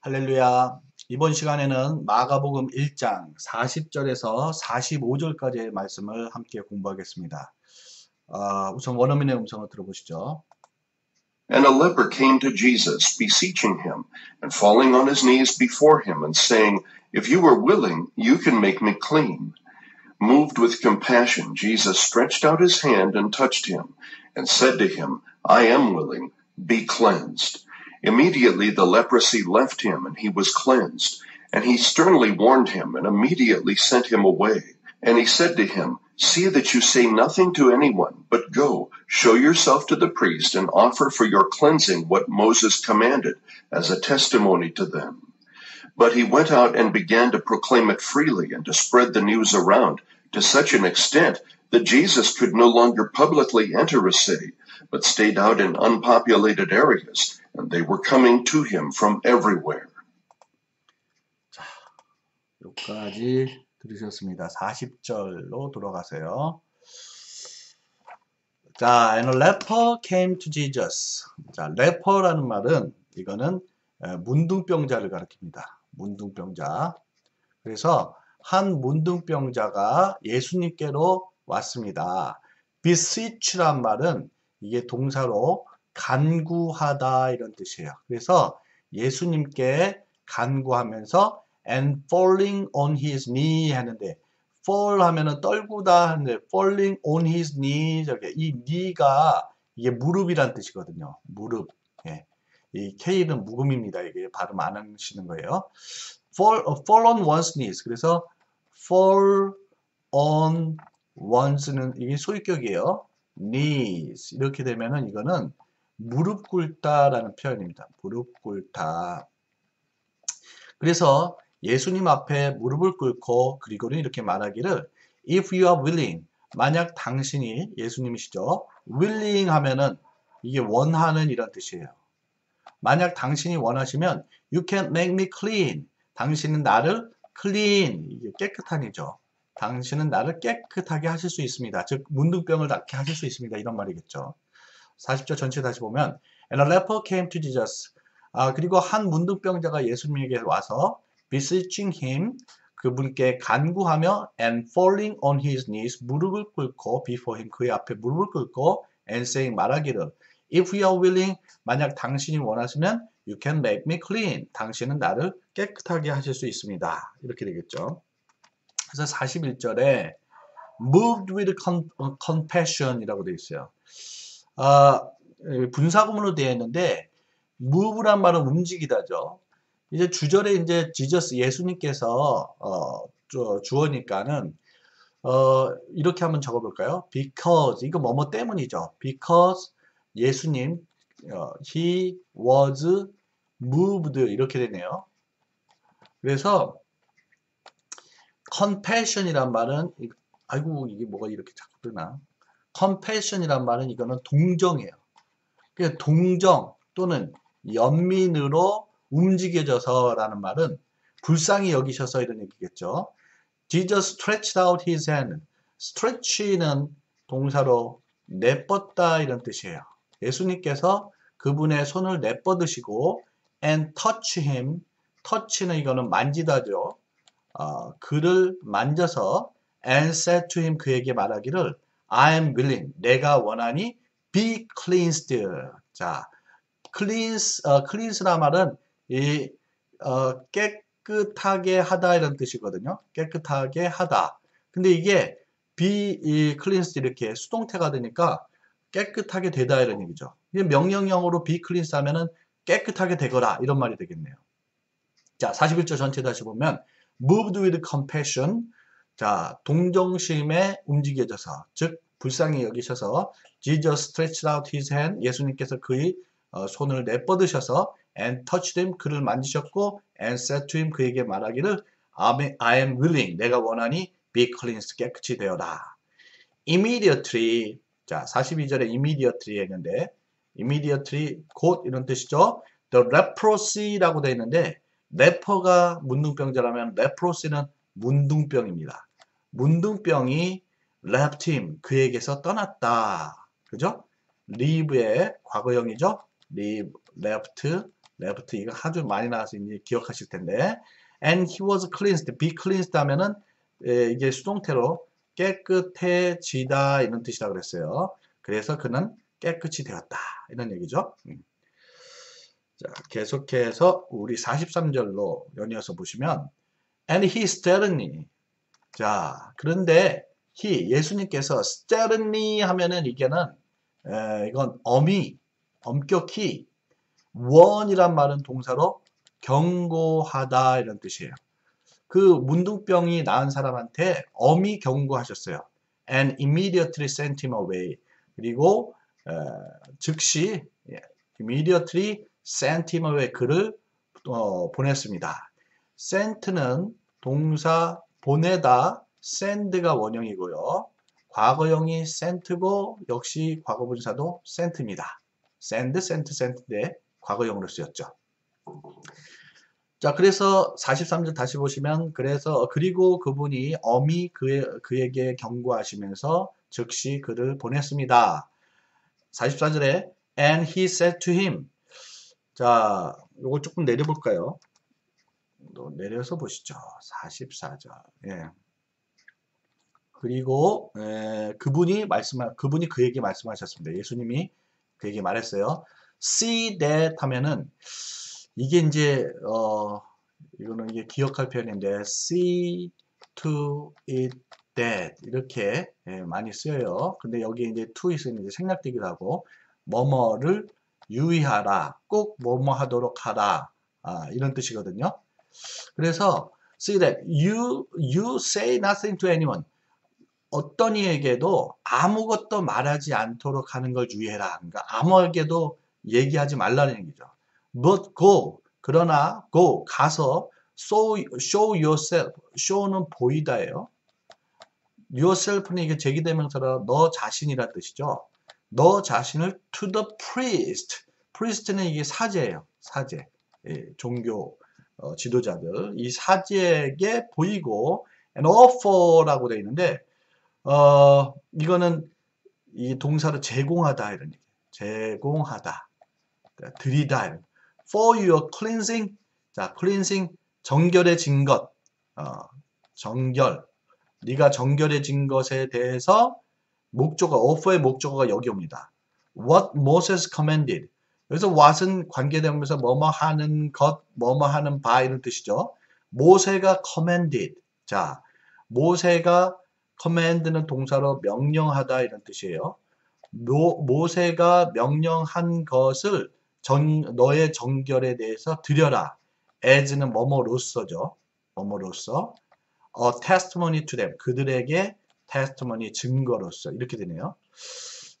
할렐루야. 이번 시간에는 마가복음 1장 40절에서 45절까지의 말씀을 함께 공부하겠습니다. 우선 원어민의 음성을 들어보시죠. And a leper came to Jesus, beseeching him, and falling on his knees before him, and saying, If you are willing, you can make me clean. Moved with compassion, Jesus stretched out his hand and touched him, and said to him, I am willing, be cleansed. Immediately the leprosy left him, and he was cleansed. And he sternly warned him, and immediately sent him away. And he said to him, See that you say nothing to anyone, but go, show yourself to the priest, and offer for your cleansing what Moses commanded, as a testimony to them. But he went out and began to proclaim it freely, and to spread the news around, to such an extent that Jesus could no longer publicly enter a city, but stayed out in unpopulated areas, and they were coming to him from everywhere. 자, 여기까지. 들으셨습니다. 40절로 돌아가세요. 자, and a leper came to Jesus. 자, leper라는 말은 이거는 문둥병자를 가리킵니다. 문둥병자. 그래서 한 문둥병자가 예수님께로 왔습니다. beseech란 말은 이게 동사로 간구하다 이런 뜻이에요. 그래서 예수님께 간구하면서 and falling on his knee 하는데 fall 하면은 떨구다 하는데 falling on his knee 저게 이 knee가 이게 무릎이란 뜻이거든요. 무릎. 예. 이 K는 묵음입니다. 이게 발음 안 하시는 거예요. fall on one's knees. 그래서 fall on one's는 이게 소유격이에요. knees 이렇게 되면은 이거는 무릎 꿇다라는 표현입니다. 무릎 꿇다. 그래서 예수님 앞에 무릎을 꿇고 그리고는 이렇게 말하기를 If you are willing, 만약 당신이 예수님이시죠. willing 하면은 이게 원하는 이런 뜻이에요. 만약 당신이 원하시면 You can make me clean. 당신은 나를 clean, 이게 깨끗한이죠. 당신은 나를 깨끗하게 하실 수 있습니다. 즉 문둥병을 낫게 하실 수 있습니다. 이런 말이겠죠. 40절 전체 다시 보면 And a leper came to Jesus. 그리고 한 문둥병자가 예수님에게 와서 beseeching him, 그분께 간구하며 and falling on his knees, 무릎을 꿇고 before him, 그의 앞에 무릎을 꿇고 and saying, 말하기를 If you are willing, 만약 당신이 원하시면 you can make me clean, 당신은 나를 깨끗하게 하실 수 있습니다. 이렇게 되겠죠. 그래서 41절에 moved with compassion 이라고 되어 있어요. 분사구문으로 되어 있는데 move란 말은 움직이다죠. 이제 주절에 이제 지저스 예수님께서 주어니까는 이렇게 한번 적어볼까요? Because 이거 뭐뭐 때문이죠. Because 예수님 he was moved 이렇게 되네요. 그래서 compassion이란 말은 아이고 이게 뭐가 이렇게 자꾸 뜨나? compassion이란 말은 이거는 동정이에요. 그러니까 동정 또는 연민으로 움직여져서 라는 말은 불쌍히 여기셔서 이런 얘기겠죠. Jesus stretched out his hand. stretch는 동사로 내뻗다 이런 뜻이에요. 예수님께서 그분의 손을 내뻗으시고 and touch him. touch는 이거는 만지다죠. 그를 만져서 and said to him 그에게 말하기를 I am willing. 내가 원하니 be cleansed. 자, cleanse란 말은 이 깨끗하게 하다 이런 뜻이거든요. 깨끗하게 하다. 근데 이게 be cleansed 이렇게 수동태가 되니까 깨끗하게 되다 이런 얘기죠. 명령형으로 be cleansed 하면은 깨끗하게 되거라 이런 말이 되겠네요. 자, 41절 전체 다시 보면 moved with compassion. 자, 동정심에 움직여져서 즉 불쌍히 여기셔서 Jesus stretched out his hand. 예수님께서 그의 손을 내뻗으셔서 and touched him, 그를 만지셨고 and said to him, 그에게 말하기를 I am willing, 내가 원하니 be cleansed, 깨끗이 되어라. immediately, 자 42절에 immediately 했는데 immediately, 곧 이런 뜻이죠. the leprosy라고 되어 있는데 leper가 문둥병자라면 leprosy는 문둥병입니다. 문둥병이 left him, 그에게서 떠났다. 그죠? leave의 과거형이죠. leave, left, 레프트 이거 아주 많이 나와서 이제 기억하실 텐데, and he was cleansed. be cleansed 하면은 이게 수동태로 깨끗해지다 이런 뜻이라고 그랬어요. 그래서 그는 깨끗이 되었다 이런 얘기죠. 자, 계속해서 우리 43절로 연이어서 보시면 and he sternly. 자, 그런데 he, 예수님께서 sternly 하면은 이게는 이건 엄히, 엄격히, warn이란 말은 동사로 경고하다 이런 뜻이에요. 그 문둥병이 나은 사람한테 엄히 경고하셨어요. and immediately sent him away. 그리고 즉시 immediately sent him away, 그를 보냈습니다. sent는 동사 보내다, send가 원형이고요. 과거형이 sent고 역시 과거분사도 sent입니다. send, sent, sent인데 과거형으로 쓰였죠. 자, 그래서 43절 다시 보시면 그래서 그리고 그분이 엄히 그에게 경고하시면서 즉시 그를 보냈습니다. 44절에 and he said to him. 자, 요거 조금 내려볼까요? 내려서 보시죠. 44절. 예. 그리고 그분이 그에게 말씀하셨습니다. 예수님이 그에게 말했어요. See that 하면은 이게 이제 이거는 이게 기억할 표현인데 see to it that 이렇게 많이 쓰여요. 근데 여기 이제 to it은 이제 생략되기도 하고 뭐뭐를 유의하라, 꼭 뭐뭐 하도록 하라, 이런 뜻이거든요. 그래서 see that you say nothing to anyone. 어떤 이에게도 아무것도 말하지 않도록 하는 걸 유의해라. 그러니까 아무에게도 얘기하지 말라는 얘기죠. But go, 그러나 go, 가서 show yourself, show는 보이다예요. yourself는 이게 제기대명사라 너 자신이란 뜻이죠. 너 자신을 to the priest, priest는 이게 사제예요. 사제, 예, 종교 지도자들, 이 사제에게 보이고 and offer라고 되어 있는데 이거는 이 동사로 제공하다 이런 얘기. 제공하다, 드리다. 이런. For your cleansing, 자, cleansing 정결해진 것, 정결. 네가 정결해진 것에 대해서 목적어, offer의 목적어가 여기 옵니다. What Moses commanded. 여기서 what은 관계대명사 뭐뭐 하는 것, 뭐뭐 하는 바 이런 뜻이죠. 모세가 commanded. 자, 모세가 command는 동사로 명령하다 이런 뜻이에요. 모세가 명령한 것을 너의 정결에 대해서 드려라. as는 뭐뭐로서죠. 뭐뭐로서. a testimony to them. 그들에게 testimony, 증거로서. 이렇게 되네요.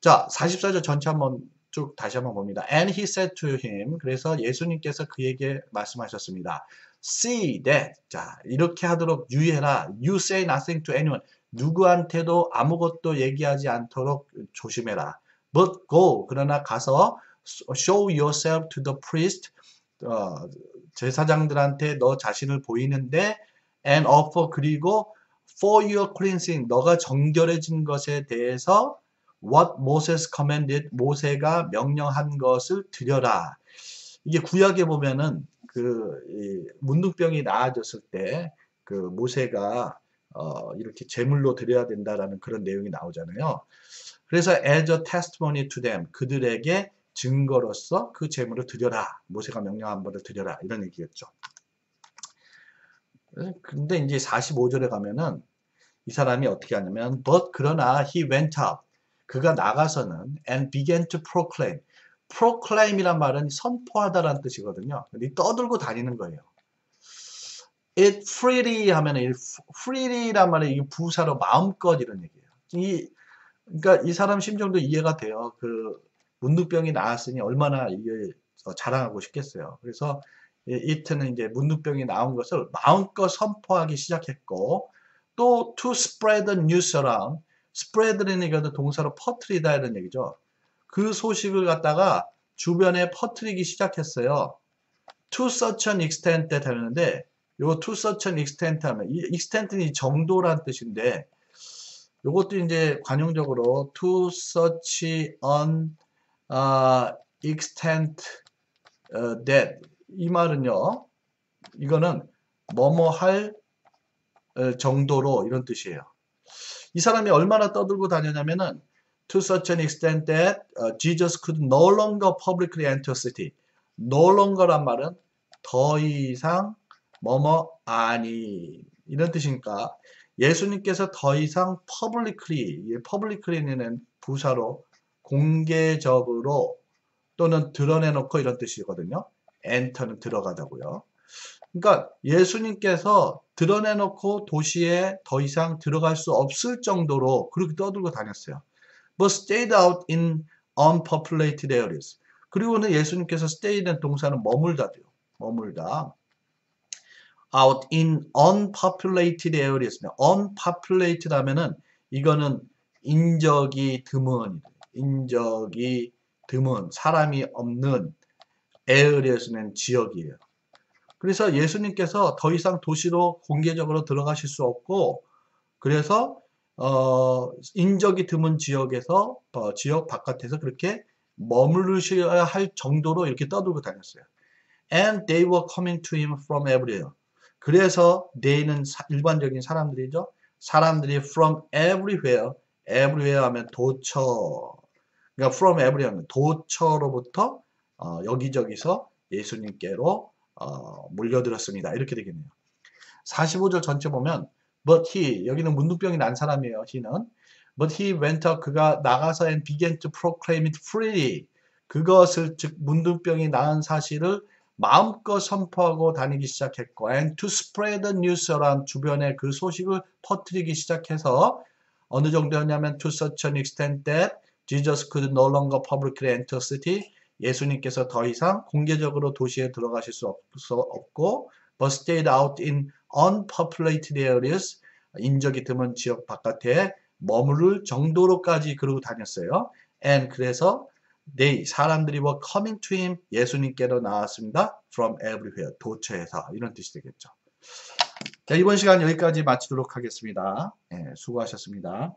자, 44절 전체 한번 쭉 다시 한번 봅니다. And he said to him. 그래서 예수님께서 그에게 말씀하셨습니다. See that. 자, 이렇게 하도록 유의해라. You say nothing to anyone. 누구한테도 아무것도 얘기하지 않도록 조심해라. But go, 그러나 가서 show yourself to the priest, 제사장들한테 너 자신을 보이는데 and offer, 그리고 for your cleansing, 너가 정결해진 것에 대해서 what Moses commanded, 모세가 명령한 것을 드려라. 이게 구약에 보면은 그 문둥병이 나아졌을 때 그 모세가 이렇게 제물로 드려야 된다라는 그런 내용이 나오잖아요. 그래서 as a testimony to them, 그들에게 증거로서 그 제물을 드려라. 모세가 명령한 바를 드려라. 이런 얘기였죠. 근데 이제 45절에 가면은 이 사람이 어떻게 하냐면 but 그러나 he went out. 그가 나가서는 and began to proclaim. proclaim이란 말은 선포하다라는 뜻이거든요. 근데 떠들고 다니는 거예요. It freely 하면 freely란 말이 부사로 마음껏 이런 얘기예요. 그러니까 이 사람 심정도 이해가 돼요. 그 문둥병이 나았으니 얼마나 이게 자랑하고 싶겠어요. 그래서 it는 이제 문둥병이 나온 것을 마음껏 선포하기 시작했고 또 to spread the news around, spread는 이거는 동사로 퍼뜨리다 이런 얘기죠. 그 소식을 갖다가 주변에 퍼뜨리기 시작했어요. To such an extent that 하는데 요거 to such an extent 하면 이 extent는 이 정도란 뜻인데 요것도 이제 관용적으로 to such an extent that 이 말은요, 이거는 뭐뭐 할 정도로 이런 뜻이에요. 이 사람이 얼마나 떠들고 다녔냐면은 to such an extent that Jesus could no longer publicly enter city. no longer란 말은 더 이상 뭐뭐 아니 이런 뜻이니까 예수님께서 더 이상 publicly는 부사로 공개적으로 또는 드러내놓고 이런 뜻이거든요. 엔터는 들어가다고요. 그러니까 예수님께서 드러내놓고 도시에 더 이상 들어갈 수 없을 정도로 그렇게 떠들고 다녔어요. But stayed out in unpopulated areas. 그리고는 예수님께서 stay는 동사는 머물다죠. 머물다. out in unpopulated areas. unpopulated 하면은 이거는 인적이 드문 사람이 없는 areas는 지역이에요. 그래서 예수님께서 더 이상 도시로 공개적으로 들어가실 수 없고 그래서 인적이 드문 지역에서 지역 바깥에서 그렇게 머무르셔야 할 정도로 이렇게 떠들고 다녔어요. And they were coming to him from everywhere. 그래서 they는 일반적인 사람들이죠. 사람들이 from everywhere, everywhere 하면 도처. 그러니까 from everywhere 하면 도처로부터 여기저기서 예수님께로 몰려들었습니다. 이렇게 되겠네요. 45절 전체 보면 But he, 여기는 문둥병이 난 사람이에요. he는 But he went out, 그가 나가서 and began to proclaim it freely. 그것을 즉 문둥병이 난 사실을 마음껏 선포하고 다니기 시작했고 and to spread the news around 주변에 그 소식을 퍼뜨리기 시작해서 어느 정도였냐면 to such an extent that Jesus could no longer publicly enter city. 예수님께서 더 이상 공개적으로 도시에 들어가실 수 없고 but stayed out in unpopulated areas. 인적이 드문 지역 바깥에 머무를 정도로까지 그러고 다녔어요. and 그래서 they, 사람들이 were coming to him, 예수님께로 나왔습니다. from everywhere, 도처에서 이런 뜻이 되겠죠. 자, 이번 시간 여기까지 마치도록 하겠습니다. 예, 수고하셨습니다.